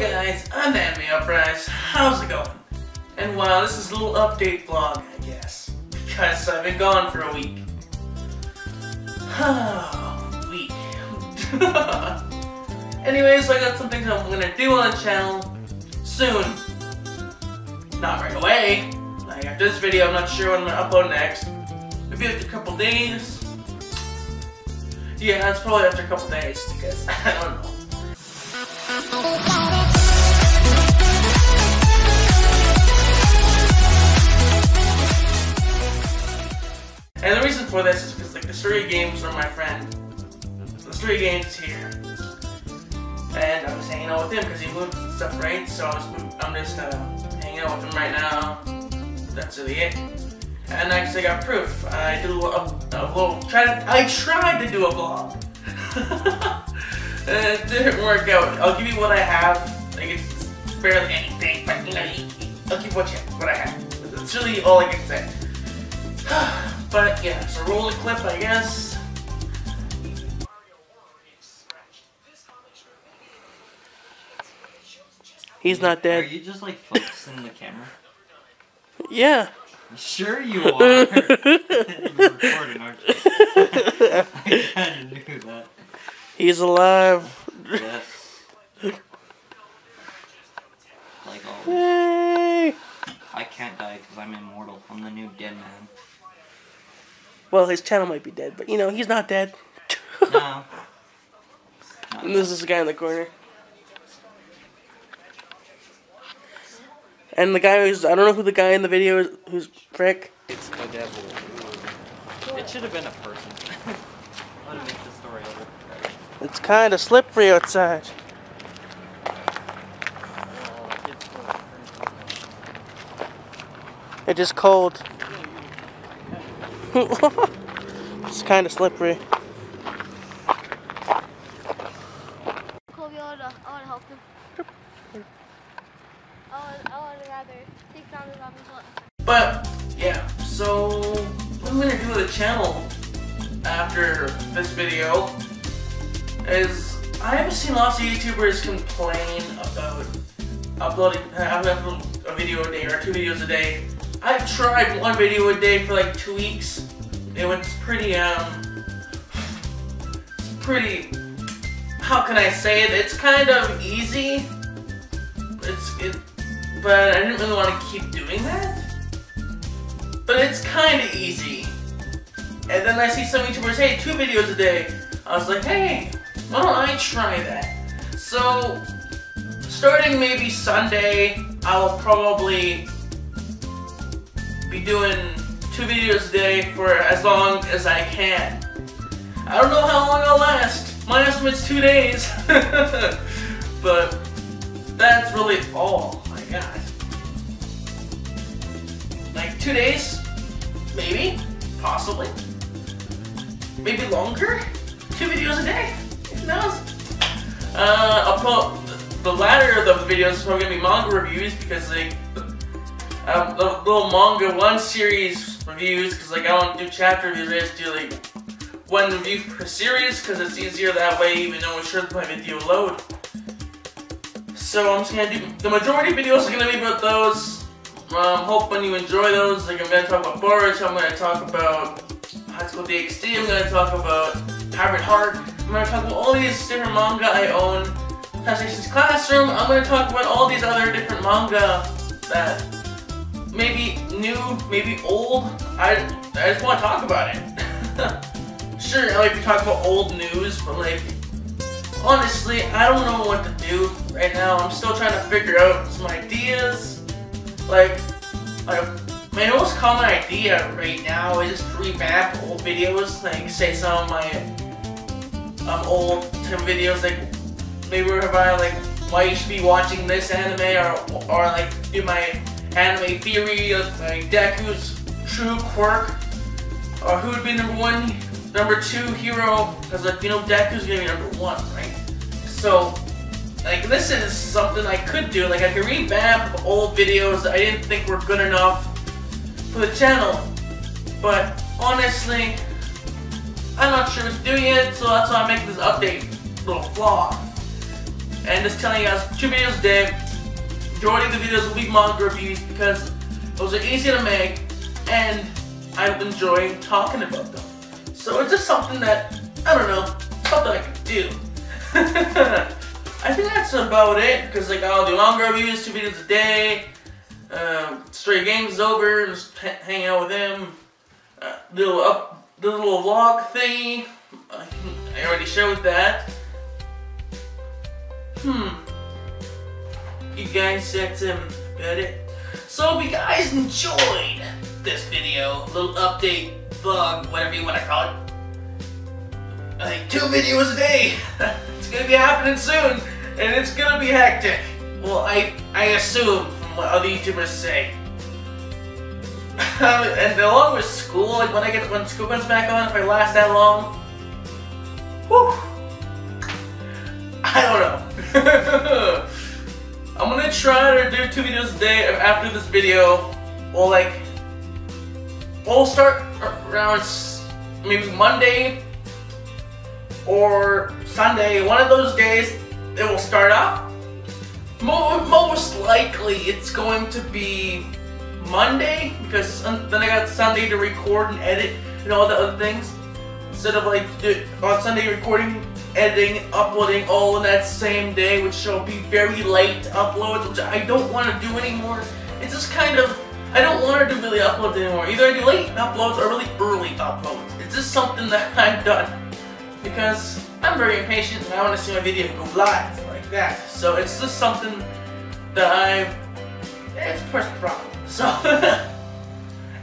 Hello guys, I'm Anime Uprise, how's it going? And wow, this is a little update vlog, I guess, because I've been gone for a week. Anyways, I got some things I'm gonna do on the channel soon. Not right away, like after this video, I'm not sure when I'm gonna upload next. Maybe after a couple days. Yeah, it's probably after a couple days, because I don't know. And the reason for this is because, like, The Story of Games are my friend. The Story of Games is here, and I was hanging out with him because he moved and stuff, right? So I'm just hanging out with him right now. That's really it. And I actually got proof. I did I tried to do a vlog. It didn't work out. I'll give you what I have. Like, it's barely anything, but you know, I'll give what I have. That's really all I can say. But yeah, so roll the clip, I guess. He's not dead. Are you just like flexing the camera? Yeah. Sure you are. You're recording, aren't you? I kind of knew that. He's alive. Yes. Like always. Yay. I can't die because I'm immortal. I'm the new dead man. Well, his channel might be dead, but you know, he's not dead. No. And this is the guy in the corner. And the guy who's, I don't know who the guy in the video is, who's Frick. It's the devil. It should have been a person. Let him make the story over. It's kind of slippery outside. It is cold. It's kind of slippery. Colby, I want to help him. I want to rather take down the Robin's one. But yeah, so what I'm gonna do with the channel after this video is I haven't seen lots of YouTubers complain about uploading a video a day or 2 videos a day. I tried 1 video a day for like 2 weeks. It was pretty how can I say it? It's kind of easy. But I didn't really want to keep doing that. But it's kind of easy. And then I see some YouTubers, hey, 2 videos a day. I was like, hey, why don't I try that? So, starting maybe Sunday, I'll probably be doing 2 videos a day for as long as I can. I don't know how long I'll last. My estimate's 2 days. But that's really all I got. Like 2 days? Maybe? Possibly? Maybe longer? 2 videos a day? Who knows? I'll put the latter of the videos is probably gonna be manga reviews because like the little manga 1 series reviews because like I don't do chapter reviews, I just do like 1 review per series because it's easier that way even though it's short my video load. So I'm just gonna do the majority of videos are gonna be about those. I'm hoping you enjoy those. Like I'm gonna talk about Boruto, I'm gonna talk about High School DxD, I'm gonna talk about Hybrid Heart. I'm going to talk about all these different manga I own. Assassination Classroom. I'm going to talk about all these other different manga that maybe new, maybe old. I just want to talk about it. Sure, I like to talk about old news, but like, honestly, I don't know what to do right now. I'm still trying to figure out some ideas. Like my most common idea right now is to revamp old videos. Like, say some of my old videos, like maybe if I like why you should be watching this anime, or like do my anime theory of like Deku's true quirk, or who would be number 2 hero, because like you know Deku's gonna be number 1, right? So like this is something I could do. Like I could revamp old videos that I didn't think were good enough for the channel, but honestly, I'm not sure what to do yet, so that's why I make this update little vlog. and just telling you guys 2 videos a day. Majority of the videos will be manga reviews because those are easy to make and I've enjoyed talking about them. So it's just something that, I don't know, something I can do. I think that's about it because like I'll do manga reviews, 2 videos a day. Story of Games is over, just hanging out with him. The little vlog thingy, I already showed that. You guys, that's about it. So if you guys enjoyed this video, little update, vlog, whatever you want to call it. I think 2 videos a day. It's gonna be happening soon, and it's gonna be hectic. Well, I assume from what other YouTubers say. And along with school, like when school comes back on, if I last that long, whew, I don't know. I'm gonna try to do 2 videos a day after this video. Well, like, we'll start around maybe Monday or Sunday. One of those days, it will start up. Most likely, it's going to be Monday, because then I got Sunday to record and edit and all the other things, instead of like on Sunday recording, editing, uploading all in that same day, which shall be very late uploads, which I don't want to do anymore. It's just kind of, I don't want to do really uploads anymore. Either I do late uploads or really early uploads. It's just something that I've done because I'm very impatient and I want to see my video go live like that. So it's just something that it's a personal problem. So,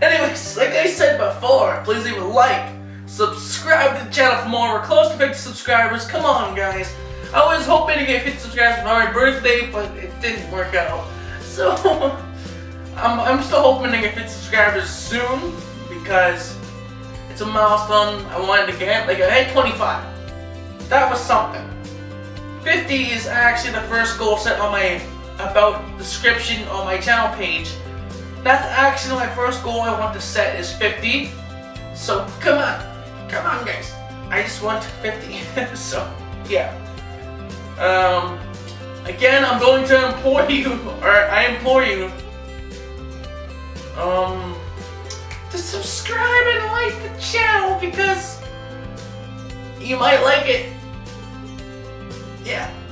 anyways, like I said before, please leave a like, subscribe to the channel for more. We're close to 50 subscribers. Come on, guys. I was hoping to get 50 subscribers for my birthday, but it didn't work out. So, I'm still hoping to get 50 subscribers soon because it's a milestone I wanted to get. Like, I had 25. That was something. 50 is actually the first goal set on my about description on my channel page. That's actually my first goal I want to set is 50. So come on guys. I just want 50. So yeah. Again, I'm going to implore you, or I implore you, to subscribe and like the channel because you might like it. Yeah.